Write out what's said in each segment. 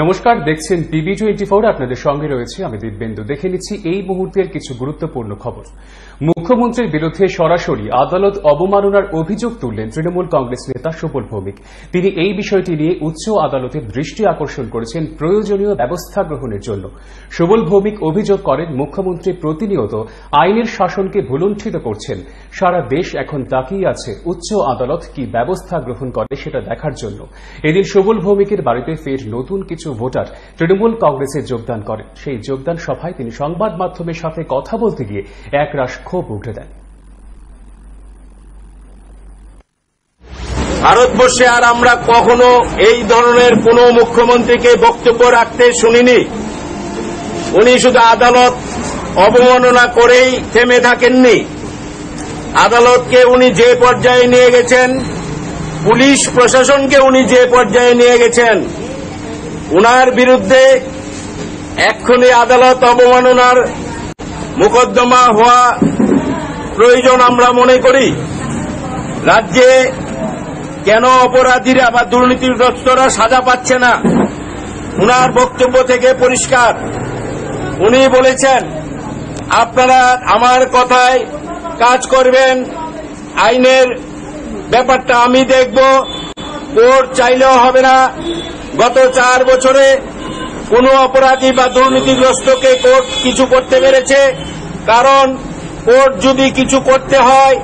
नमस्कार দেখছেন টিভি 24 আপনাদের সঙ্গে রয়েছে আমি দিব্যেন্দু দেখে নিচ্ছি এই মুহূর্তের কিছু গুরুত্বপূর্ণ খবর। মুখ্যমন্ত্রীর বিরুদ্ধে সরাসরি আদালত অবমাননার অভিযোগ তুললেন তৃণমূল কংগ্রেস নেতা সুবল ভৌমিক। তিনি এই বিষয়টি নিয়ে উচ্চ আদালতের দৃষ্টি আকর্ষণ করেছেন প্রয়োজনীয় ব্যবস্থা গ্রহণের জন্য। সুবল ভৌমিক অভিযোগ করেন মুখ্যমন্ত্রী প্রতিনিয়ত আইনের শাসনকে ভুলুণ্ঠিত করছেন। সারা দেশ এখন তাকিয়ে আছে উচ্চ আদালত কি ব্যবস্থা গ্রহণ করে সেটা দেখার জন্য। এদিন সুবল ভৌমিকের বাড়িতে ফের নতুন কিছু ভোটার তৃণমূল কংগ্রেসে যোগদান করেন। সেই যোগদান সভায় তিনি সংবাদ মাধ্যমের সাথে কথা বলতে গিয়ে একরাশ ক্ষোভ উঠে দেন। ভারতবর্ষে আর আমরা কখনো এই ধরনের কোনো মুখ্যমন্ত্রীকে বক্তব্য রাখতে শুনিনি। উনি শুধু আদালত অবমাননা করেই থেমে থাকেননি, আদালতকে উনি যে পর্যায়ে নিয়ে গেছেন, পুলিশ প্রশাসনকে উনি যে পর্যায়ে নিয়ে গেছেন, উনার বিরুদ্ধে এক্ষুনি আদালত অবমাননার মোকদ্দমা হওয়া প্রয়োজন আমরা মনে করি। রাজ্যে কেন অপরাধীরা বা দুর্নীতিগ্রস্তরা সাজা পাচ্ছে না? উনার বক্তব্য থেকে পরিষ্কার, উনি বলেছেন আপনারা আমার কথায় কাজ করবেন, আইনের ব্যাপারটা আমি দেখব, কোর্ট চাইলেও হবে না। গত 4 বছরে কোনো অপরাধী বা দুর্নীতিগ্রস্তকে কোর্ট কিছু করতে পেরেছে? কারণ কোর্ট যদি কিছু করতে হয়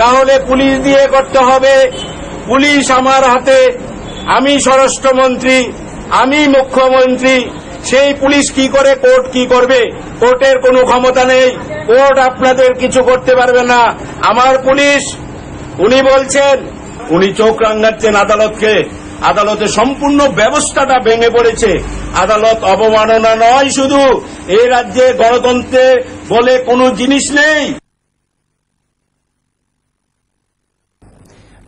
তাহলে পুলিশ দিয়ে করতে হবে। পুলিশ আমার হাতে, আমি স্বরাষ্ট্রমন্ত্রী, আমি মুখ্যমন্ত্রী, সেই পুলিশ কি করে, কোর্ট কি করবে? কোর্টের কোনো ক্ষমতা নেই, কোর্ট আপনাদের কিছু করতে পারবে না। আমার পুলিশ, উনি বলছেন, উনি চোখ রাঙাচ্ছেন আদালতকে। আদালতের সম্পূর্ণ ব্যবস্থাটা ভেঙে পড়েছে। আদালত অবমাননা নয়, শুধু এই রাজ্যে গণতন্ত্রে বলে কোনো জিনিস নেই।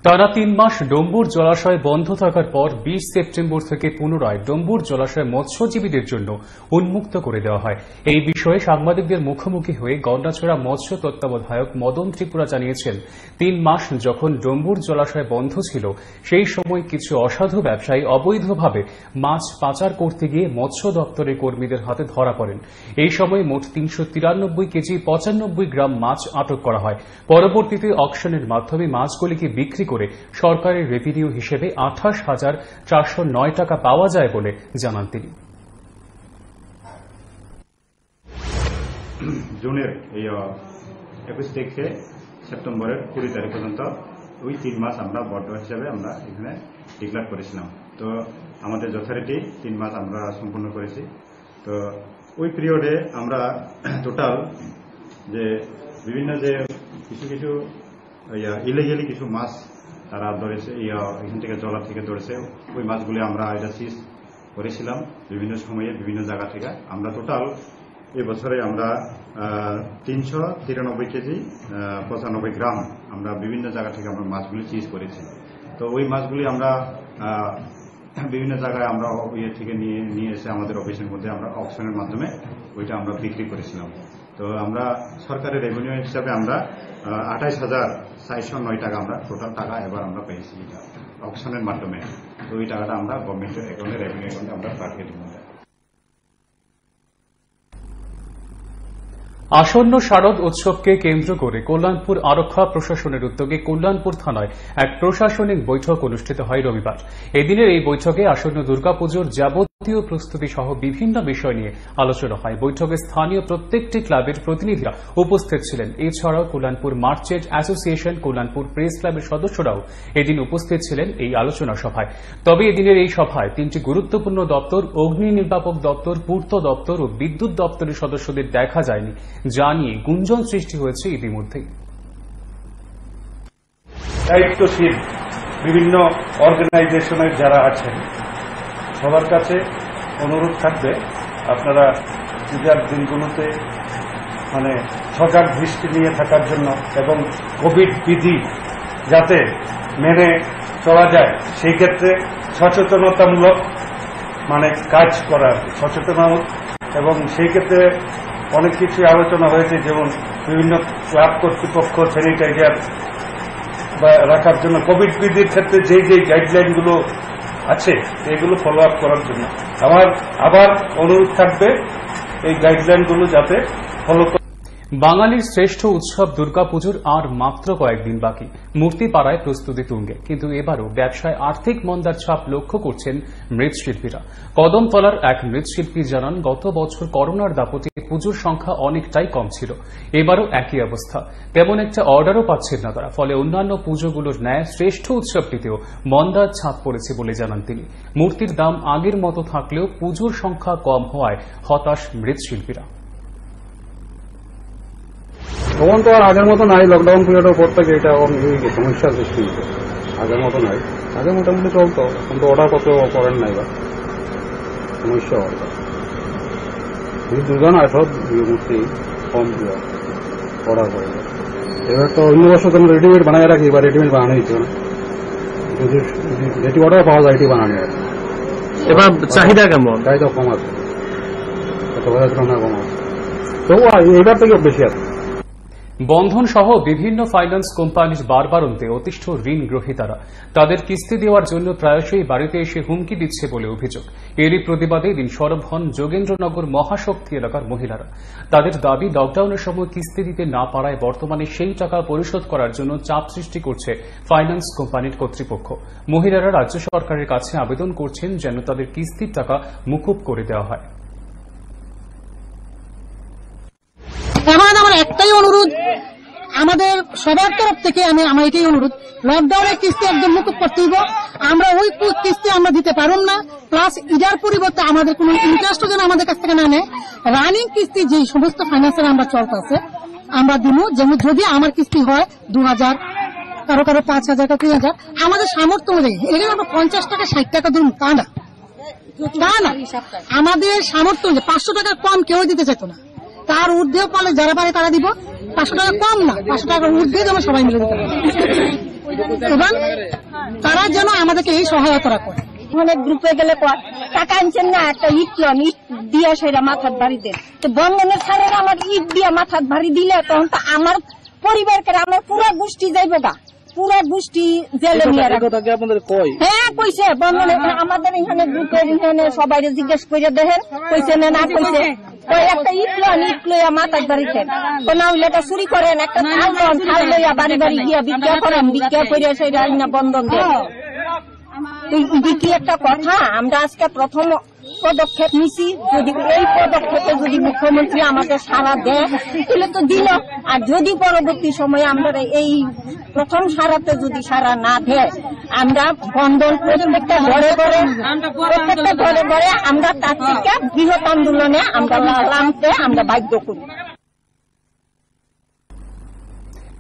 টানা 3 মাস ডম্বুর জলাশয় বন্ধ থাকার পর 20 সেপ্টেম্বর থেকে পুনরায় ডম্বুর জলাশয় মৎস্যজীবীদের জন্য উন্মুক্ত করে দেওয়া হয়। এই বিষয়ে সাংবাদিকদের মুখোমুখি হয়ে গন্ডাছড়া মৎস্য তত্ত্বাবধায়ক মদন ত্রিপুরা জানিয়েছেন, 3 মাস যখন ডম্বুর জলাশয় বন্ধ ছিল সেই সময় কিছু অসাধু ব্যবসায়ী অবৈধভাবে মাছ পাচার করতে গিয়ে মৎস্য দপ্তরের কর্মীদের হাতে ধরা পড়েন। এই সময় মোট 393 কেজি 95 গ্রাম মাছ আটক করা হয়। পরবর্তীতে অকশনের মাধ্যমে মাছগুলিকে বিক্রি করে সরকারের রেভিনিউ হিসেবে 28,409 টাকা পাওয়া যায় বলে জানান তিনি। জুনের 21 থেকে সেপ্টেম্বরের 20 তারিখ পর্যন্ত ওই 3 মাস আমরা বন্ধ হিসেবে আমরা এখানে ডিক্লেয়ার করেছিলাম। তো আমাদের যথারীতি 3 মাস আমরা সম্পূর্ণ করেছি। তো ওই পিরিয়ডে আমরা টোটাল যে বিভিন্ন যে কিছু কিছু ইলিগালি কিছু মাছ তারা ধরেছে, এখান থেকে জলা থেকে ধরেছে, ওই মাছগুলি আমরা এটা সিজ করেছিলাম বিভিন্ন সময়ে বিভিন্ন জায়গা থেকে। আমরা টোটাল এবছরে আমরা 393 কেজি 95 গ্রাম আমরা বিভিন্ন জায়গা থেকে আমরা মাছগুলি সিজ করেছি। তো ওই মাছগুলি আমরা বিভিন্ন জায়গায় আমরা ইয়ে থেকে নিয়ে এসে আমাদের অফিসের মধ্যে আমরা অকশনের মাধ্যমে ওইটা আমরা বিক্রি করেছিলাম। তো আমরা সরকারের রেভিনিউ হিসাবে আমরা 28,409 টাকা আমরা টোটাল টাকা এবার আমরা পেয়েছি এটা অকশনের মাধ্যমে। তো ওই টাকাটা আমরা গভর্নমেন্টের অ্যাকাউন্টে, রেভিনিউ অ্যাকাউন্টে আমরা পাঠিয়ে দিব। আসন্ন শারদ উৎসবকে কেন্দ্র করে কল্যাণপুর আরক্ষা প্রশাসনের উদ্যোগে কল্যাণপুর থানায় এক প্রশাসনিক বৈঠক অনুষ্ঠিত হয় রবিবার। এদিনের এই বৈঠকে আসন্ন দুর্গাপুজোর যাবতীয় প্রস্তুতি সহ বিভিন্ন বিষয় নিয়ে আলোচনা হয়। বৈঠকে স্থানীয় প্রত্যেকটি ক্লাবের প্রতিনিধিরা উপস্থিত ছিলেন। এছাড়াও Kalyanpur merchant association, Kalyanpur press ক্লাবের সদস্যরাও এদিন উপস্থিত ছিলেন এই আলোচনা সভায়। তবে এদিনের এই সভায় 3টি গুরুত্বপূর্ণ দপ্তর, অগ্নি নির্বাপক দপ্তর, পূর্ত দপ্তর ও বিদ্যুৎ দপ্তরের সদস্যদের দেখা যায়নি, যা নিয়ে গুঞ্জন সৃষ্টি হয়েছে ইতিমধ্যেই। দায়িত্বশীল বিভিন্ন অর্গানাইজেশনের যারা আছেন সবার কাছে অনুরোধ থাকবে, আপনারা পূজার দিনগুলোতে সজাগ দৃষ্টি নিয়ে থাকার জন্য এবং কোভিড বিধি যাতে মেনে চলা যায় সেই ক্ষেত্রে সচেতনতামূলক কাজ করার সচেতনমূলক, এবং সেই ক্ষেত্রে অনেক কিছু আলোচনা হয়েছে, যেমন বিভিন্ন ক্লাব কর্তৃপক্ষ স্যানিটাইজার রাখার জন্য কোভিড বিধির ক্ষেত্রে যেই গাইডলাইনগুলো আছে এগুলো ফলো আপ করার জন্য আমার আবার অনুরোধ থাকবে এই গাইডলাইনগুলো যাতে ফলো করে। বাঙালির শ্রেষ্ঠ উৎসব দুর্গাপুজোর আর মাত্র কয়েকদিন বাকি। মূর্তিপাড়ায় প্রস্তুতি তুঙ্গে, কিন্তু এবারও ব্যবসায় আর্থিক মন্দার ছাপ লক্ষ্য করছেন মৃৎশিল্পীরা। কদমতলার এক মৃৎশিল্পী জানান, গত বছর করোনার দাপটে পুজোর সংখ্যা অনেকটাই কম ছিল, এবারও একই অবস্থা। তেমন একটা অর্ডারও পাচ্ছেন না তারা, ফলে অন্যান্য পুজোগুলোর ন্যায় শ্রেষ্ঠ উৎসবটিতেও মন্দার ছাপ পড়েছে বলে জানান তিনি। মূর্তির দাম আগের মতো থাকলেও পুজোর সংখ্যা কম হওয়ায় হতাশ মৃৎশিল্পীরা। তখন তো আর আগের মতো নাই, লকডাউন পিরিয়ডের পর থেকে এটা সমস্যার সৃষ্টি হয়েছে। আগের মতো নাই, আগে মোটামুটি চলতো, কিন্তু অর্ডার কত করেন নাই বা সমস্যা হয়। দুজন আসব মূর্তি কম অর্ডার করে। এবার তো অন্য বছর তো রেডিমেড বানায় রাখি বা রেডিমেড বানানো হয়েছে না, যদি যেটি অর্ডার পাওয়া যায় এটি বানানো যায়। এবার চাহিদা কেমন? চাহিদা কম আছে, তুলনায় কম আছে, তবু এবার থেকে বেশি আছে। বন্ধন সহ বিভিন্ন ফাইন্যান্স কোম্পানির বারবারন্তে অতিষ্ঠ ঋণ গ্রহীতারা তাদের কিস্তি দেওয়ার জন্য প্রায়শই বাড়িতে এসে হুমকি দিচ্ছে বলে অভিযোগ। এরই প্রতিবাদে এদিন সরব হন যোগেন্দ্রনগর মহাশক্তি এলাকার মহিলারা। তাদের দাবি, লকডাউনের সময় কিস্তি দিতে না পারায় বর্তমানে সেই টাকা পরিশোধ করার জন্য চাপ সৃষ্টি করছে ফাইন্যান্স কোম্পানির কর্তৃপক্ষ। মহিলারা রাজ্য সরকারের কাছে আবেদন করছেন যেন তাদের কিস্তির টাকা মুকুব করে দেওয়া হয়। এখন আমার একটাই অনুরোধ, আমাদের সবার তরফ থেকে আমার এটাই অনুরোধ, লকডাউনের কিস্তি একদম মুকুব করতে হইব। আমরা ওই কিস্তি আমরা দিতে পারুম না, প্লাস ইডার পরিবর্তে আমাদের কোন ইন্টারেস্টও যেন আমাদের কাছ থেকে না নেয়। রানিং কিস্তি যে সমস্ত ফাইন্যান্সের আমরা চলতেছে আমরা দিব, যেমন যদি আমার কিস্তি হয় 2000, কারো কারো 5000, কারো 3000, আমাদের সামর্থ্য অনুযায়ী। এখানে আমরা 50 টাকা 60 টাকা দিন তা না, আমাদের সামর্থ্য অনুযায়ী 500 টাকার কম কেউ দিতে চাইতো না। তার ঊর্ধ্বেও পালে যারা পারে তারা দিব, 500 টাকা কম না, 500 টাকার ঊর্ধ্বে যেন সবাই মিলে দিতে পারে এবং তারা যেন আমাদেরকে এই সহায়তা করে। অনেক গ্রুপে গেলে পর টাকা আনছেন না, একটা ইট দিয়ে সেরা মাথার ভারি দেন, তো বন্ধনের সারেরা আমার ইট দিয়ে মাথার ভারি দিলে তখন তো আমার পরিবারকে আমার পুরো গোষ্ঠী যাইব গা, পুরো গোষ্ঠী জেলে নিয়ে হ্যাঁ কইছে বন্ধনে। আমাদের এখানে গ্রুপের এখানে সবাই জিজ্ঞেস করে দেখেন, কইছে না না কইছে একটা ইট লইয়া মাথার বাড়িতে না হইলে একটা চুরি করেন, একটা থাল লইয়া বাড়ি বাড়ি গিয়া বিক্রিয়া করেন, বিক্রিয়া করে সেই রান্না বন্ধন কি একটা কথা। আমরা আজকে প্রথম পদক্ষেপ নিছি, যদি এই পদক্ষেপে যদি মুখ্যমন্ত্রী আমাদের সাড়া দেয় তাহলে তো দিল, আর যদি পরবর্তী সময়ে আমরা এই প্রথম সাড়াতে যদি সাড়া না দেয় আমরা বন্ধন প্রত্যেকটা ঘরে ঘরে আমরা তার থেকে বৃহৎ আন্দোলনে আমরা বাধ্য করি।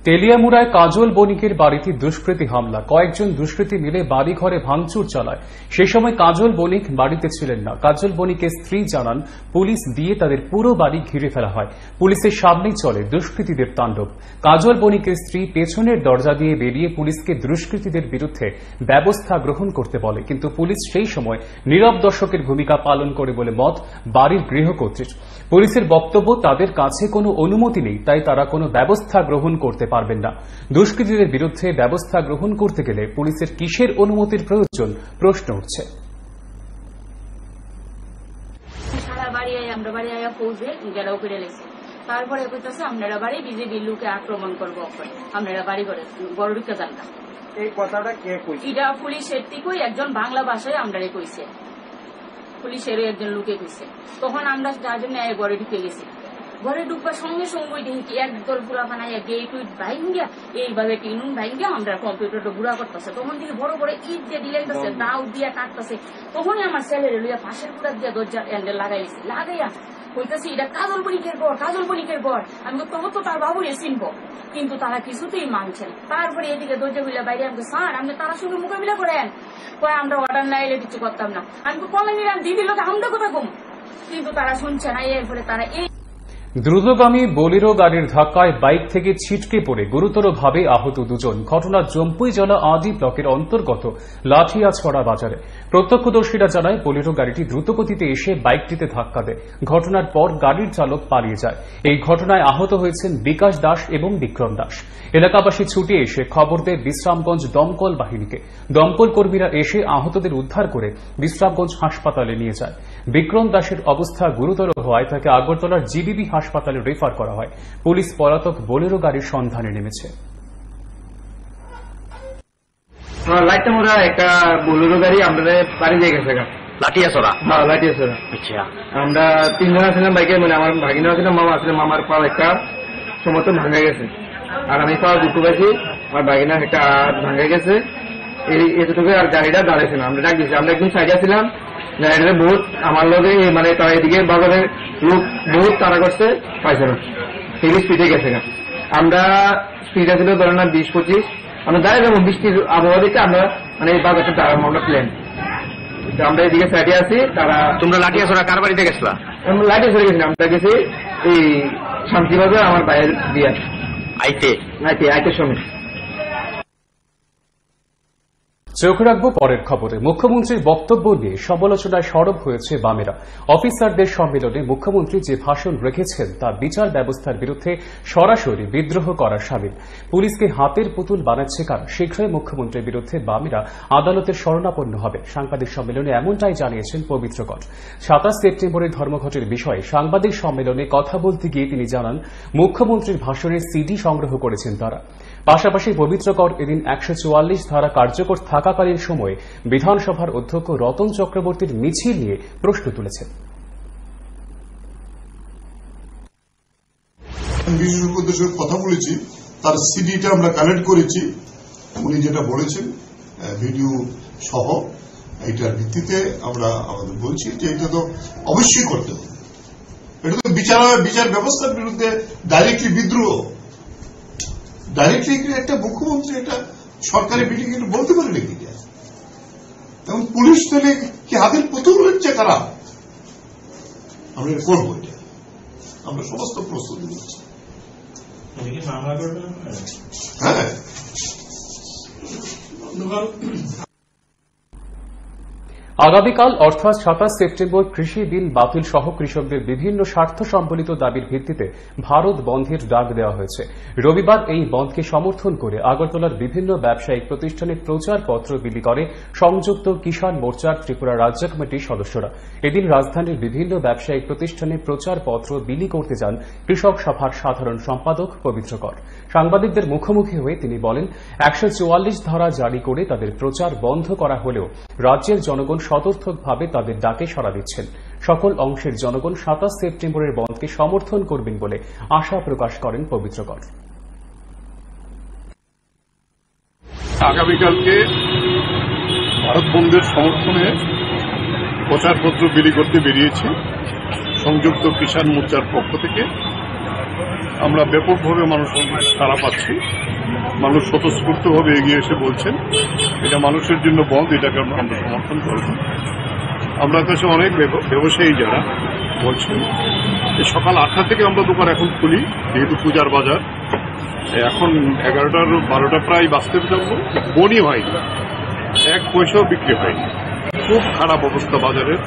তেলিয়ামুড়ায় কাজল বণিকের বাড়িতে দুষ্কৃতী হামলা, কয়েকজন দুষ্কৃতী মিলে বাড়িঘরে ভাঙচুর চালায়। সে সময় কাজল বণিক বাড়িতে ছিলেন না। কাজল বণিকের স্ত্রী জানান, পুলিশ দিয়ে তাদের পুরো বাড়ি ঘিরে ফেলা হয়, পুলিশের সামনেই চলে দুষ্কৃতীদের তাণ্ডব। কাজল বণিকের স্ত্রী পেছনের দরজা দিয়ে বেরিয়ে পুলিশকে দুষ্কৃতীদের বিরুদ্ধে ব্যবস্থা গ্রহণ করতে বলে, কিন্তু পুলিশ সেই সময় নীরব দর্শকের ভূমিকা পালন করে বলে মত বাড়ির গৃহকর্ত্রীর। পুলিশের বক্তব্য, তাদের কাছে কোনো অনুমতি নেই, তাই তারা কোনো ব্যবস্থা গ্রহণ করতে পারবেন না। দুষ্কৃতীদের বিরুদ্ধে ব্যবস্থা গ্রহণ করতে গেলে পুলিশের কিসের অনুমতির প্রয়োজন, প্রশ্ন উঠছে। তারপরে আপনারা বাড়ি বিজেপি লোকে আক্রমণ করবো, আপনারা বাড়ি করে গরুকে যান না, এই কথাটা কে কইছে? এটা পুলিশের থেকেই একজন বাংলা ভাষায় আমরাই কইছে, পুলিশেরও একজন লোকে কইছে। তখন আমরা যার জন্য গড়ে ঢুকে গেছি, ঘরে ঢুকবার সঙ্গে সঙ্গে দেখি একদল বুড়া বানাইয়া গেট উইট ভাইঙ্গা এইভাবে টিনুন ভাইঙ্গা আমরা কম্পিউটারটা বুড়া করতেছে। তখন থেকে বড় বড় ইট দিয়ে দিলাইতেছে, দাও দিয়া কাটতেছে। তখনই আমার ছেলের লইয়া পাশের বুড়া দিয়ে দরজা এন্ডে লাগাইছে, লাগাইয়া কইতেছি এটা কাজল বণিকের ঘর, কাজল বণিকের ঘর। আমি তখন তো তার বাবু রে চিনব, কিন্তু তারা কিছুতেই মানছে না। তারপরে এদিকে দরজা গুলা বাইরে, আমাকে স্যার আপনি তারা সঙ্গে মোকাবিলা করেন, কয় আমরা অর্ডার না এলে কিছু করতাম না। আমি কমে নিলাম দিদি লোক আমরা কোথা কম, কিন্তু তারা শুনছে না। এর ফলে তারা এই দ্রুতগামী বোলেরো গাড়ির ধাক্কায় বাইক থেকে ছিটকে পড়ে গুরুতরভাবে আহত দুজন। ঘটনা জম্পুইজলা আদি ব্লকের অন্তর্গত লাঠিয়াছড়া বাজারে। প্রত্যক্ষদর্শীরা জানায় বোলেরো গাড়িটি দ্রুতগতিতে এসে বাইকটিতে ধাক্কা দেয়। ঘটনার পর গাড়ির চালক পালিয়ে যায়। এই ঘটনায় আহত হয়েছেন বিকাশ দাস এবং বিক্রম দাস। এলাকাবাসী ছুটে এসে খবর দেয় বিশ্রামগঞ্জ দমকল বাহিনীকে। দমকল কর্মীরা এসে আহতদের উদ্ধার করে বিশ্রামগঞ্জ হাসপাতালে নিয়ে যায়। বিক্রম দাসের অবস্থা গুরুতর হওয়ায় তাকে আগরতলার জিবিবি হাসপাতালে রেফার করা হয়। পুলিশ পলাতক বোলেরো গাড়ির সন্ধানে নেমেছে। लाइट मोरा एक बोलेरो गाड़ी हमारे पारी जाए कैसे का लाठी आसरा हाँ लाठी आसरा अच्छा हमरा तीन जना से ना बाइक में हमारे भागीना से ना मामा से ना मामा के पास एक का समतों भांगे कैसे अगर नहीं पास दुखों वैसी और भागीना एक का भांगे कैसे ये तो क्या गाड़ी डा दारे से ना हमने ना किसी हमने कुछ साझा सिला गाड़ी में बहुत हमारे लोग ये माने तारा दिखे बाबा ने लोग बहुत तारा करते पास ना तेरी स्पीड कैसे का हमरा स्पीड से तो दरना 20-25 আমরা দাঁড়া যাবো বৃষ্টির আবহাওয়া দেখে আমরা মানে এই বাজারটা দাঁড়া আমরা প্ল্যান আমরা এদিকে সাইডে আছি তারা তোমরা লাঠি আসরা কার বাড়িতে গেছিলা আমরা লাঠি আসরে গেছিলাম আমরা গেছি এই শান্তিবাজার আমার বাইরে দিয়ে আইতে আইতে আইতে সময় চোখ রাখবো পরের খবরে। মুখ্যমন্ত্রীর বক্তব্য নিয়ে সমালোচনায় সরব হয়েছে বামেরা। অফিসারদের সম্মেলনে মুখ্যমন্ত্রী যে ভাষণ রেখেছেন তা বিচার ব্যবস্থার বিরুদ্ধে সরাসরি বিদ্রোহ করার সামিল। পুলিশকে হাতের পুতুল বানাচ্ছে কারা? শীঘ্রই মুখ্যমন্ত্রীর বিরুদ্ধে বামেরা আদালতের শরণাপন্ন হবে। সাংবাদিক সম্মেলনে এমনটাই জানিয়েছেন পবিত্র কর। 27 সেপ্টেম্বরের ধর্মঘটের বিষয়ে সাংবাদিক সম্মেলনে কথা বলতে গিয়ে তিনি জানান, মুখ্যমন্ত্রীর ভাষণের সিডি সংগ্রহ করেছেন তারা। পাশাপাশি পবিত্র কর এদিন 144 ধারা কার্যকর থাকাকালীন সময়ে বিধানসভার অধ্যক্ষ রতন চক্রবর্তীর মিছিল নিয়ে প্রশ্ন তুলেছেন। বিশেষজ্ঞদের সঙ্গে কথা বলেছি, তার সিডিটা আমরা কালেক্ট করেছি। উনি যেটা বলেছেন ভিডিও সহ এটার ভিত্তিতে আমরা আমাদের বলছি যে এটা তো অবশ্যই করতে হবে। এটা তো বিচার ব্যবস্থার বিরুদ্ধে ডাইরেক্টলি বিদ্রোহ। ডাইরেক্টলি একটা মুখ্যমন্ত্রী এটা সরকারি বিল্ডিং কিন্তু বলতে পারে নাকি? এবং পুলিশ তাহলে কি হাতের পুতুল হচ্ছে কারা? আমরা এটা করবো, এটা আমরা সমস্ত প্রস্তুতি নিচ্ছি। হ্যাঁ, আগামীকাল অর্থাৎ 27 সেপ্টেম্বর কৃষি বিল বাতিল সহ কৃষকদের বিভিন্ন স্বার্থ সম্বলিত দাবির ভিত্তিতে ভারত বন্ধের ডাক দেওয়া হয়েছে। রবিবার এই বন্ধকে সমর্থন করে আগরতলার বিভিন্ন ব্যবসায়িক প্রতিষ্ঠানে প্রচারপত্র বিলি করে সংযুক্ত কিষাণ মোর্চার ত্রিপুরা রাজ্য কমিটির সদস্যরা। এদিন রাজধানীর বিভিন্ন ব্যবসায়িক প্রতিষ্ঠানে প্রচারপত্র বিলি করতে যান কৃষক সভার সাধারণ সম্পাদক পবিত্র কর। সাংবাদিকদের মুখোমুখি হয়ে তিনি বলেন, 144 ধারা জারি করে তাদের প্রচার বন্ধ করা হলেও রাজ্যের জনগণ সতর্কভাবে তাদের ডাকে সাড়া দিচ্ছেন। সকল অংশের জনগণ 27 সেপ্টেম্বরের বন্ধকে সমর্থন করবেন বলে আশা প্রকাশ করেন পবিত্র কর। আগামীকালকে ভারত বন্ধের সমর্থনে প্রচারপত্র বিলি করতে বেরিয়েছি সংযুক্ত কিষাণ মোর্চার পক্ষ থেকে। আমরা ব্যাপকভাবে মানুষের সাড়া পাচ্ছি, মানুষ স্বতঃস্ফূর্তভাবে এগিয়ে এসে বলছেন এটা মানুষের জন্য বন্ধ, এটাকে আমরা সমর্থন করব। আমরা কাছে অনেক ব্যবসায়ী যারা বলছেন সকাল 8টা থেকে আমরা দোকান এখন খুলি, যেহেতু পূজার বাজার এখন 11টা 12টা প্রায় বাঁচতে থাকবো। বনি হয়নি, 1 পয়সাও বিক্রি হয়নি, খুব খারাপ অবস্থা বাজারের।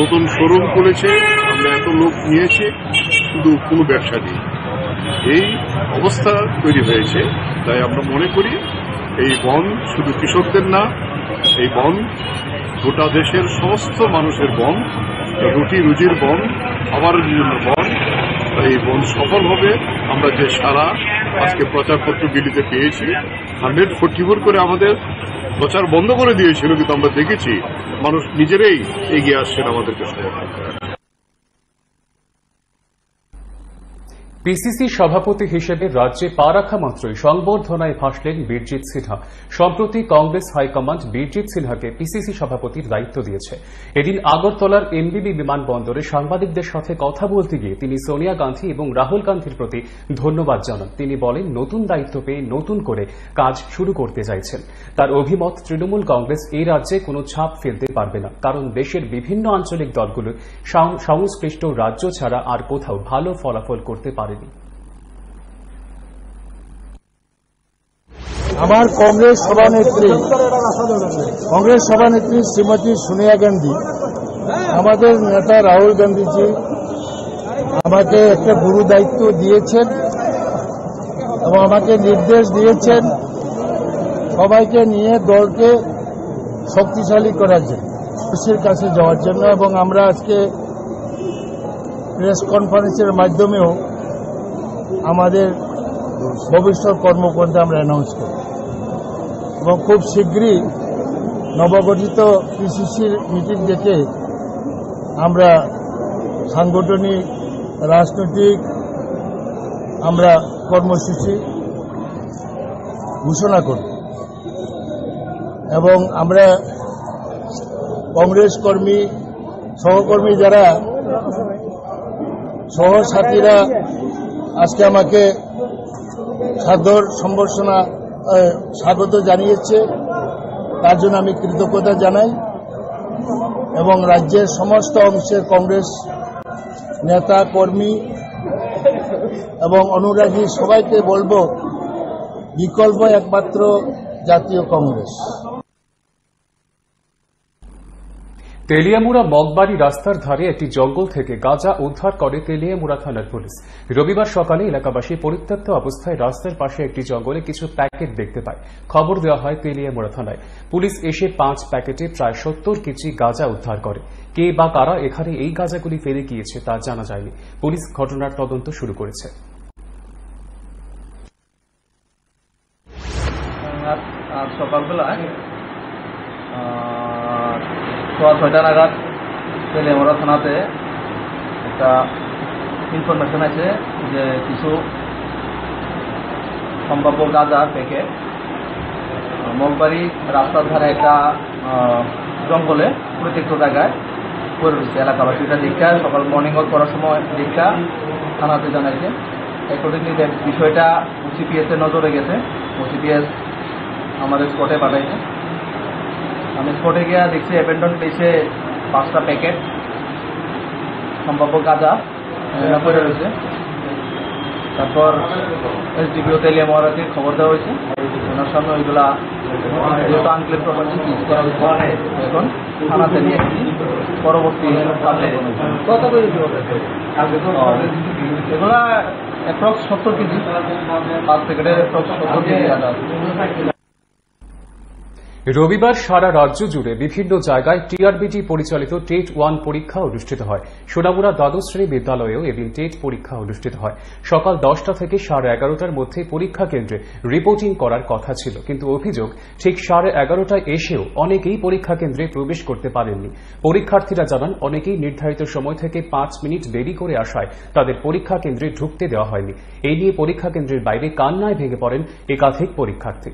নতুন শোরুম খুলেছে, আমরা এত লোক নিয়েছি, শুধু কোনো ব্যবসা নেই, এই অবস্থা তৈরি হয়েছে। তাই আমরা মনে করি এই বন শুধু কৃষকদের না, এই বন গোটা দেশের সমস্ত মানুষের বন, রুটি রুজির বন, খাবারের জন্য বন। তাই এই বন সফল হবে। আমরা যে সারা আজকে প্রচারপত্র বিলিতে পেয়েছি 144 করে আমাদের প্রচার বন্ধ করে দিয়েছিল, কিন্তু আমরা দেখেছি মানুষ নিজেরাই এগিয়ে আসছেন আমাদেরকে সমর্থন করার। পিসিসি সভাপতি হিসেবে রাজ্যে পা রাখা মাত্রই সংবর্ধনায় ভাসলেন বীরজিৎ সিনহা। সম্প্রতি কংগ্রেস হাইকমান্ড বীরজিৎ সিনহাকে পিসিসি সভাপতির দায়িত্ব দিয়েছে। এদিন আগরতলার এমবিবি বিমানবন্দরে সাংবাদিকদের সাথে কথা বলতে গিয়ে তিনি সোনিয়া গান্ধী এবং রাহুল গান্ধীর প্রতি ধন্যবাদ জানান। তিনি বলেন, নতুন দায়িত্ব পেয়ে নতুন করে কাজ শুরু করতে চাইছেন। তার অভিমত, তৃণমূল কংগ্রেস এই রাজ্যে কোনো ছাপ ফেলতে পারবে না, কারণ দেশের বিভিন্ন আঞ্চলিক দলগুলো সংশ্লিষ্ট রাজ্য ছাড়া আর কোথাও ভালো ফলাফল করতে পারে। আমার কংগ্রেস সভানেত্রী শ্রীমতী সোনিয়া গান্ধী আমাদের নেতা রাহুল গান্ধীজি আমাকে একটা গুরু দায়িত্ব দিয়েছেন এবং আমাকে নির্দেশ দিয়েছেন সবাইকে নিয়ে দলকে শক্তিশালী করার জন্য মানুষের কাছে যাওয়ার জন্য এবং আমরা আজকে প্রেস কনফারেন্সের মাধ্যমেও আমাদের ভবিষ্যৎ কর্মপন্থা আমরা অ্যানাউন্স করি এবং খুব শীঘ্রই নবগঠিত পিসিসির মিটিং ডেকে আমরা সাংগঠনিক রাজনৈতিক আমরা কর্মসূচি ঘোষণা করব এবং আমরা কংগ্রেস কর্মী সহকর্মী যারা সহসাথীরা আজকে আমাকে সাদর সম্বর্ষনা স্বাগত জানিয়েছে তার জন্য আমি কৃতজ্ঞতা জানাই এবং রাজ্যের সমস্ত অংশের কংগ্রেস নেতা কর্মী এবং অনুরাগী সবাইকে বলবো বিকল্প একমাত্র জাতীয় কংগ্রেস। তেলিয়ামুড়া মগবাড়ি রাস্তার ধারে একটি জঙ্গল থেকে গাঁজা উদ্ধার করে তেলিয়ামুড়া থানার পুলিশ। রবিবার সকালে এলাকাবাসী পরিত্যক্ত অবস্থায় রাস্তার পাশে একটি জঙ্গলে কিছু প্যাকেট দেখতে পায়। খবর দেওয়া হয় তেলিয়ামুড়া থানায়। পুলিশ এসে 5 প্যাকেটে প্রায় 70 কেজি গাঁজা উদ্ধার করে। কে বা কারা এখানে এই গাঁজাগুলি ফেলে গিয়েছে তা জানা যায়নি। পুলিশ ঘটনার তদন্ত শুরু করেছে। সোয়া 6টা নাগাদ তেলিয়ামুড়া থানাতে একটা ইনফরমেশন আছে যে কিছু সম্ভাব্য গাঁজা প্যাকেট মগবাড়ি রাস্তার ধারে একটা জঙ্গলে পরিত্যক্ত জায়গায় পড়ে রয়েছে। এলাকাবাসীটা দীক্ষা সকাল মর্নিং ওয়াক করার সময় দীক্ষা থানাতে জানাইছে। অ্যাকর্ডিংলি বিষয়টা ওসিপিএসের নজরে গেছে। ওসিপিএস আমাদের স্পটে পাঠাইছে। আমি স্পটে গিয়ে দেখছি অ্যাবেন্ডন পেয়েছে 5টা প্যাকেট সম্ভাব্য গাঁজা পড়ে রয়েছে। তারপর এসডিপিও তেলিয়ামুড়াকে খবর দেওয়া হয়েছে। ওনার সামনে ওইগুলা আনক্লেম প্রপার্টি সিজ করা হয়েছে। এখন থানাতে নিয়ে পরবর্তী এগুলা অ্যাপ্রক্স 70 কেজি 5 প্যাকেটের অ্যাপ্রক্স 70 কেজি গাঁজা। রবিবার সারা রাজ্য জুড়ে বিভিন্ন জায়গায় টিআরবিটি পরিচালিত টেট 1 পরীক্ষা অনুষ্ঠিত হয়। সোনামুড়া দ্বাদশ শ্রেণী বিদ্যালয়েও এদিন টেট পরীক্ষা অনুষ্ঠিত হয়। সকাল 10টা থেকে 11:30টার মধ্যে পরীক্ষা কেন্দ্রে রিপোর্টিং করার কথা ছিল, কিন্তু অভিযোগ ঠিক 11:30টায় এসেও অনেকেই পরীক্ষা কেন্দ্রে প্রবেশ করতে পারেননি। পরীক্ষার্থীরা জানান অনেকেই নির্ধারিত সময় থেকে 5 মিনিট দেরি করে আসায় তাদের পরীক্ষা কেন্দ্রে ঢুকতে দেওয়া হয়নি। এই নিয়ে পরীক্ষা কেন্দ্রের বাইরে কান্নায় ভেঙে পড়েন একাধিক পরীক্ষার্থী।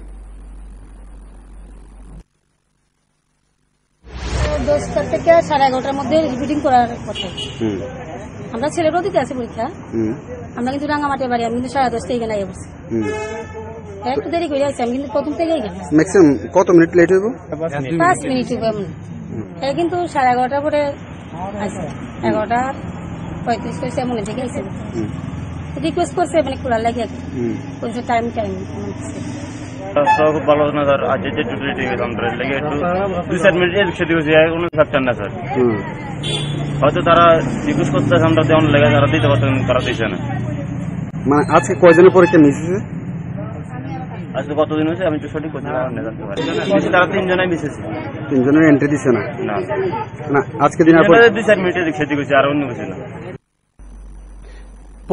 10টা থেকে 11:30টার মধ্যে রিপিটিং করার কথা। আমরা ছেলের ওদিকে আছে পরীক্ষা, আমরা কিন্তু রাঙামাটি বাড়ি, আমি কিন্তু 10:30টায় এখানে আইয়া বসছি। একটু দেরি করে আসছি আমি, কিন্তু প্রথম থেকে ম্যাক্সিমাম কত মিনিট লেট হইব? 5 মিনিট হইব এমন। এই কিন্তু 11:30টার পরে আসছে, 11:35 এমন থেকে আসছে। রিকোয়েস্ট করছে মানে খোলা লাগে বলছে টাইম सर खूब भालो ना सर आज जे टूटी टीवी समरे लगे 2 मिनिट एक क्षति हो जाए उन्होंने सब करना सर और तो तारा जिकुस करता समरे देवन लगा सारा दी तो करा दीछे ना माने आज के कोई दिन परीक्षा मिस है आज तो কত দিন হইছে আমি তো সঠিক কোচিং আর না জানতে পারি না তারা 3 জনই মিস হইছে 3 জনের এন্ট্রি দিছে না না আজ के दिन आप 2 মিনিট एक क्षति हो जाए और অন্য কিছু না।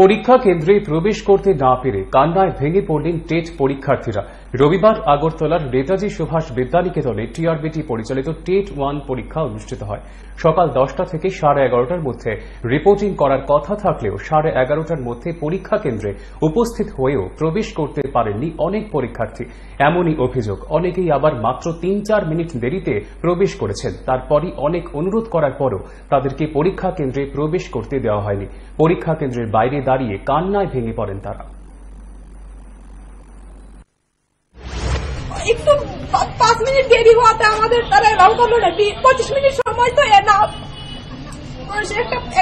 পরীক্ষা কেন্দ্রে প্রবেশ করতে না পেরে কান্নায় ভেঙে পড়লেন টেট পরীক্ষার্থীরা। রবিবার আগরতলার নেতাজি সুভাষ বিদ্যানিকেতনে টিআরবিটি পরিচালিত টেট 1 পরীক্ষা অনুষ্ঠিত হয়। সকাল 10টা থেকে 11:30টার মধ্যে রিপোর্টিং করার কথা থাকলেও 11:30টার মধ্যে পরীক্ষা কেন্দ্রে উপস্থিত হয়েও প্রবেশ করতে পারেননি অনেক পরীক্ষার্থী। এমনই অভিযোগ অনেকেই আবার মাত্র 3-4 মিনিট দেরিতে প্রবেশ করেছেন। তারপরই অনেক অনুরোধ করার পরও তাদেরকে পরীক্ষা কেন্দ্রে প্রবেশ করতে দেওয়া হয়নি। পরীক্ষা কেন্দ্রের বাইরে দাঁড়িয়ে কান্নায় ভেঙে পড়েন তারা। একটু 5 মিনিট দেরি হওয়াতে আমাদের তারা এলাও করলো না। 25 মিনিট সময় তো এ না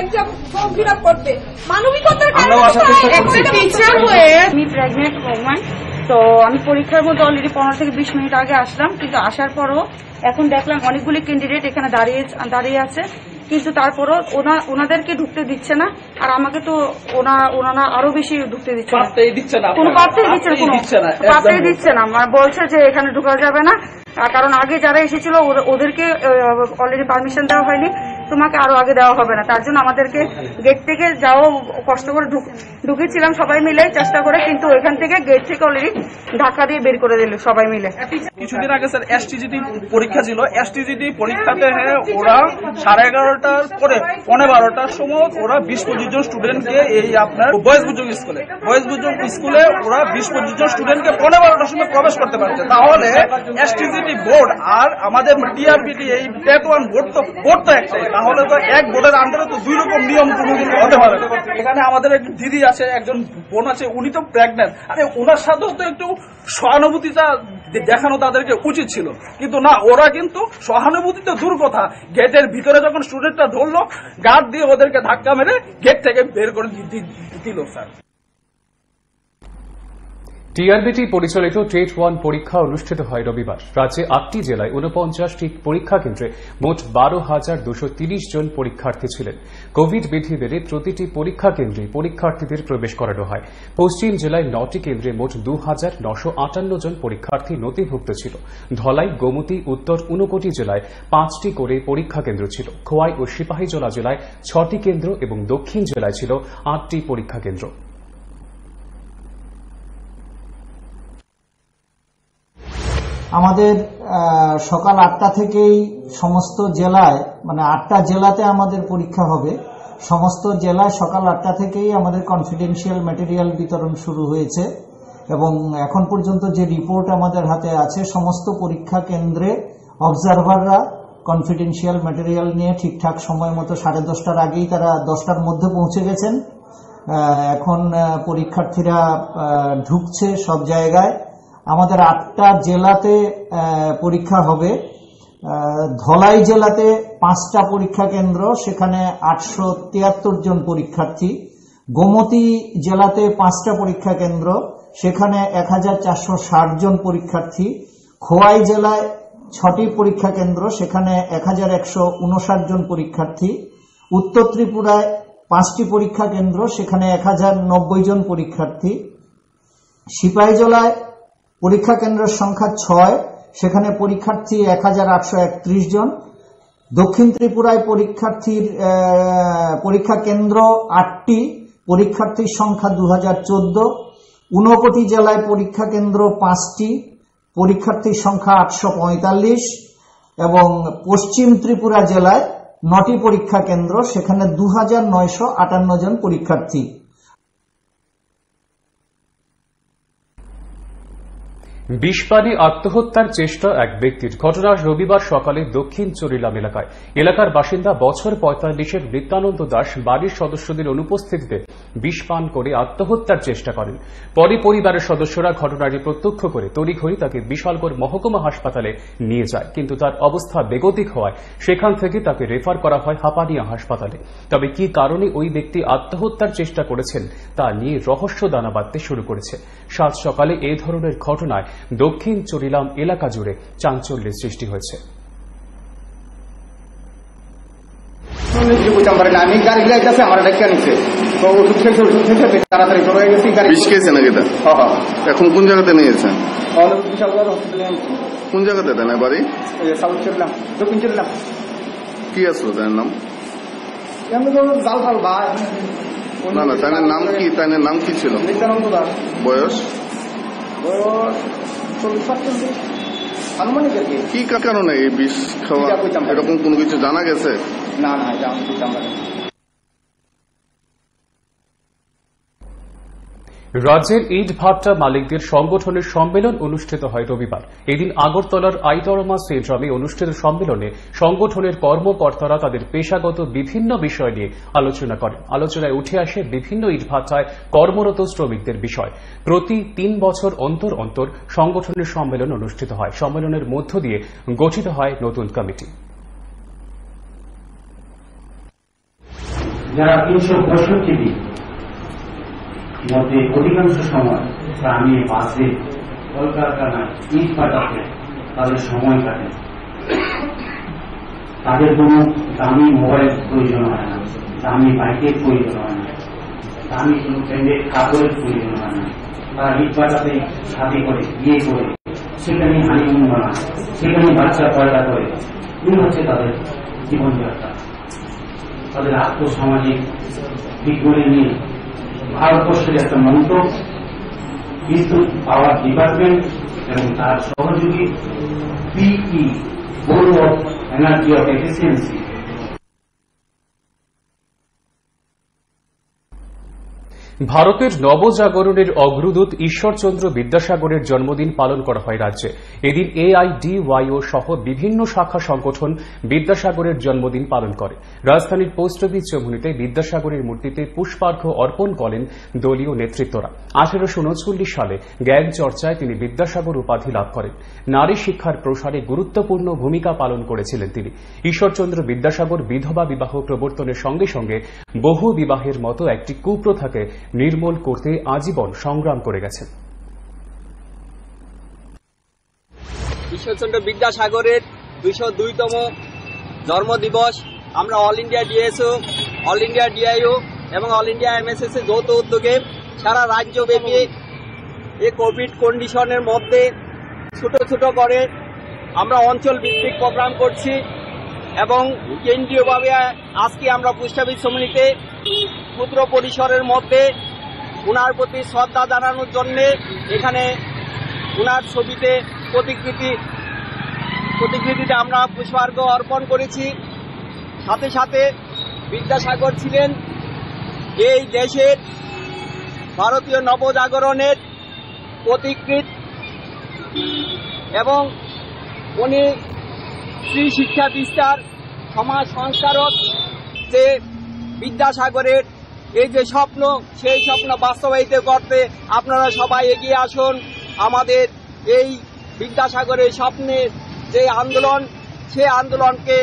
এক্সাম ফর্ম ফিল আপ করতে মানবিকতার কারণে আমি প্রেগন্যান্ট ওমান तो আমি পরীক্ষার মধ্যে অলরেডি 15 থেকে 20 মিনিট আগে আসলাম, কিন্তু আসার পরও এখন দেখলাম অনেকগুলি ক্যান্ডিডেট এখানে দাঁড়িয়ে আছে, কিন্তু তারপরও ওনাদেরকে ঢুকতে দিচ্ছে না। আর আমাকে তো ওনারা আরো বেশি ঢুকতে দিচ্ছে না, পারতেই দিচ্ছে না। মানে বলছে যে এখানে ঢোকা যাবে না, কারণ আগে যারা এসেছিল ওদেরকে অলরেডি পারমিশন দেওয়া হয়নি, তোমাকে আরো আগে দেওয়া হবে না। তার জন্য আমাদেরকে গেট থেকে যাও কষ্ট করে ঢুকেছিলাম সবাই মিলে চেষ্টা করে, কিন্তু এখান থেকে গেট থেকে অলরেডি ধাক্কা দিয়ে বের করে দিল সবাই মিলে। কিছুদিন আগে স্যার এসটিজিটি পরীক্ষা ছিল, এসটিজিটি পরীক্ষাতে ওরা 11:30 পরে 11:15 সময় ওরা 20-25 জন স্টুডেন্টকে এই আপনার বয়েজ বুজুগ স্কুলে ওরা 20-25 জন স্টুডেন্টকে 11:15 সময় প্রবেশ করতে পারছে। তাহলে এসটিজিটি বোর্ড আর আমাদের টিআরবিটি এই টেট 1 বোর্ড তো একটাই, তাহলে তো এক বোর্ডের আন্ডারে তো দুই রকম নিয়ম কোনোদিন হতে পারে। এখানে আমাদের একজন দিদি আছে, একজন বোন আছে, উনি তো প্রেগনেন্ট, আরে ওনার সাথেও তো একটু সহানুভূতিটা দেখানো তাদেরকে উচিত ছিল, কিন্তু না, ওরা কিন্তু সহানুভূতি তো দূর কথা, গেটের ভিতরে যখন স্টুডেন্টরা ধরলো গার্ড দিয়ে ওদেরকে ধাক্কা মেরে গেট থেকে বের করে দিল। স্যার টিআরবিটি পরিচালিত টেট 1 পরীক্ষা অনুষ্ঠিত হয় রবিবার। রাজ্যে ৮টি জেলায় ৪৯টি পরীক্ষা কেন্দ্রে মোট ১২,২৩০ জন পরীক্ষার্থী ছিলেন। কোভিড বিধি মেনে প্রতিটি পরীক্ষা কেন্দ্রে পরীক্ষার্থীদের প্রবেশ করানো হয়। পশ্চিম জেলায় ৯টি কেন্দ্রে মোট ২,৯৫৮ জন পরীক্ষার্থী নথিভুক্ত ছিল। ধলাই, গোমতী, উত্তর ঊনকোটি জেলায় ৫টি করে পরীক্ষা কেন্দ্র ছিল। খোয়াই ও সিপাহীজলা জেলায় ৬টি কেন্দ্র এবং দক্ষিণ জেলায় ছিল ৮টি পরীক্ষা কেন্দ্র। আমাদের সকাল 8টা থেকেই সমস্ত জেলায়, মানে 8টা জেলাতে আমাদের পরীক্ষা হবে, সমস্ত জেলায় সকাল 8টা থেকেই আমাদের কনফিডেন্সিয়াল ম্যাটেরিয়াল বিতরণ শুরু হয়েছে। এবং এখন পর্যন্ত যে রিপোর্ট আমাদের হাতে আছে, সমস্ত পরীক্ষা কেন্দ্রে অবজারভাররা কনফিডেন্সিয়াল ম্যাটেরিয়াল নিয়ে ঠিকঠাক সময় মতো 10:30 আগেই তারা 10টার মধ্যে পৌঁছে গেছেন। এখন পরীক্ষার্থীরা ঢুকছে সব জায়গায়। আমাদের 8টা জেলাতে পরীক্ষা হবে। ধলাই জেলাতে 5টা পরীক্ষা কেন্দ্র, সেখানে 873 জন পরীক্ষার্থী। গোমতী জেলাতে 5টা পরীক্ষা কেন্দ্র, সেখানে 1460 জন পরীক্ষার্থী। খোয়াই জেলায় 6টি পরীক্ষা কেন্দ্র, সেখানে 1159 জন পরীক্ষার্থী। উত্তর ত্রিপুরায় 5টি পরীক্ষা কেন্দ্র, সেখানে 1090 জন পরীক্ষার্থী। সিপাহীজলায় পরীক্ষা কেন্দ্রের সংখ্যা 6, সেখানে পরীক্ষার্থী 1831 জন। দক্ষিণ ত্রিপুরায় পরীক্ষা কেন্দ্র 8টি, পরীক্ষার্থীর সংখ্যা 2014। ঊনকোটি জেলায় পরীক্ষা কেন্দ্র 5টি, পরীক্ষার্থীর সংখ্যা 845। এবং পশ্চিম ত্রিপুরা জেলায় 9টি পরীক্ষা কেন্দ্র, সেখানে 2958 জন পরীক্ষার্থী। বিষপানে আত্মহত্যার চেষ্টা এক ব্যক্তির ঘটনা রবিবার সকালে দক্ষিণ চরিলাম এলাকায়। এলাকার বাসিন্দা বছর 45-এর নিত্যানন্দ দাস বাড়ির সদস্যদের অনুপস্থিতিতে বিষপান করে আত্মহত্যার চেষ্টা করেন। পরে পরিবারের সদস্যরা ঘটনাটি প্রত্যক্ষ করে তড়িঘড়ি তাকে বিশালগড় মহকুমা হাসপাতালে নিয়ে যায়, কিন্তু তার অবস্থা বেগতিক হওয়ায় সেখান থেকে তাকে রেফার করা হয় হাপানিয়া হাসপাতালে। তবে কি কারণে ওই ব্যক্তি আত্মহত্যার চেষ্টা করেছেন তা নিয়ে রহস্য দানা বাঁধতে শুরু করেছে। সাত সকালে এ ধরনের ঘটনায় দক্ষিণ চরিলাম এলাকা জুড়ে চাঞ্চল্যের সৃষ্টি হয়েছে। এখন কোন জায়গাতে নিয়েছে? কোন জায়গাতে বাড়ি? দক্ষিণ চরিলাম। কি আসলো তার নাম? না না, তার নাম কি? তার নাম কি ছিল? বয়স কি কারণে এই বিষ খাওয়া, এরকম কোনো কিছু জানা গেছে? না না, রাজ্যের ইট ভাটা মালিকদের সংগঠনের সম্মেলন অনুষ্ঠিত হয় রবিবার। এদিন আগরতলার আইটরমা সেন্ট্রামে অনুষ্ঠিত সম্মেলনে সংগঠনের কর্মকর্তারা তাদের পেশাগত বিভিন্ন বিষয় নিয়ে আলোচনা করেন। আলোচনায় উঠে আসে বিভিন্ন ইট ভাটায় কর্মরত শ্রমিকদের বিষয়। প্রতি 3 বছর অন্তর অন্তর সংগঠনের সম্মেলন অনুষ্ঠিত হয়। সম্মেলনের মধ্য দিয়ে গঠিত হয় নতুন কমিটি। যারা 365 মধ্যে অধিকাংশ সময় আমি বাসে কলকারখানা ইট পাঠাতে তাদের সময় কাটে, তাদের কোনো দামি মোবাইল প্রয়োজন হয় না, দামি বাইকের প্রয়োজন হয় না, দামি কোনো ব্র্যান্ডের কাপড়ের প্রয়োজন হয় না। তারা ইট পাঠাতে শাদি করে, বিয়ে করে, সেখানে হানিমুন বানায়, সেখানে বাচ্চা পয়দা করে। এই হচ্ছে তাদের জীবনযাত্রা। তাদের আত্মসামাজিক দিকগুলি নিয়ে ভারতবর্ষের একটা মন্ত্র বিদ্যুৎ পাওয়ার ডিপার্টমেন্ট এবং তার সহযোগী PE board of energy of efficiency. ভারতের নবজাগরণের অগ্রদূত ঈশ্বরচন্দ্র বিদ্যাসাগরের জন্মদিন পালন করা হয় রাজ্যে। এদিন AIDYO সহ বিভিন্ন শাখা সংগঠন বিদ্যাসাগরের জন্মদিন পালন করে। রাজধানীর পোস্ট অফিস চৌমুহনীতে বিদ্যাসাগরের মূর্তিতে পুষ্পার্ঘ্য অর্পণ করেন দলীয় নেতৃত্বরা। 1839 সালে জ্ঞান চর্চায় তিনি বিদ্যাসাগর উপাধি লাভ করেন। নারী শিক্ষার প্রসারে গুরুত্বপূর্ণ ভূমিকা পালন করেছিলেন তিনি। ঈশ্বরচন্দ্র বিদ্যাসাগর বিধবা বিবাহ প্রবর্তনের সঙ্গে সঙ্গে বহু বিবাহের মতো একটি কুপ্রথাকে নির্মূল করতে আজীবন সংগ্রাম করে গেছেন। ঈশ্বরচন্দ্র বিদ্যাসাগরের 202তম জন্মদিবস আমরা all India DSO, all India DIO এবং অল ইন্ডিয়া MSS এর যৌথ উদ্যোগে সারা রাজ্যব্যাপী এই কোভিড কন্ডিশনের মধ্যে ছোট ছোট করে আমরা অঞ্চল ভিত্তিক প্রোগ্রাম করছি এবং কেন্দ্রীয়ভাবে আজকে আমরা পুষ্টাবিদ সমিতিতে ক্ষুদ্র পরিসরের মধ্যে ওনার প্রতি শ্রদ্ধা জানানোর জন্য এখানে ওনার ছবিতে প্রতিকৃতিতে আমরা পুষ্পার্ঘ্য অর্পণ করেছি। সাথে সাথে বিদ্যাসাগর ছিলেন এই দেশের ভারতীয় নবজাগরণের প্রতিকৃত এবং উনি স্ত্রী শিক্ষা বিস্তার, সমাজ সংস্কারক। যে বিদ্যাসাগরের এই যে স্বপ্ন, সেই স্বপ্ন বাস্তবায়িত করতে আপনারা সবাই এগিয়ে আসুন। আমাদের এই বিদ্যাসাগরের স্বপ্নের যে আন্দোলন, সে আন্দোলনকে,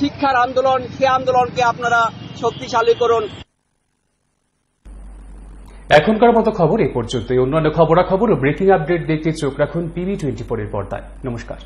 শিক্ষার আন্দোলন, সে আন্দোলনকে আপনারা শক্তিশালী করুন। এখনকার মতো খবর এ পর্যন্ত। অন্যান্য খবরাখবর ও ব্রেকিং আপডেট দেখতে চোখ রাখুন PB24 এর পর্দায়। নমস্কার।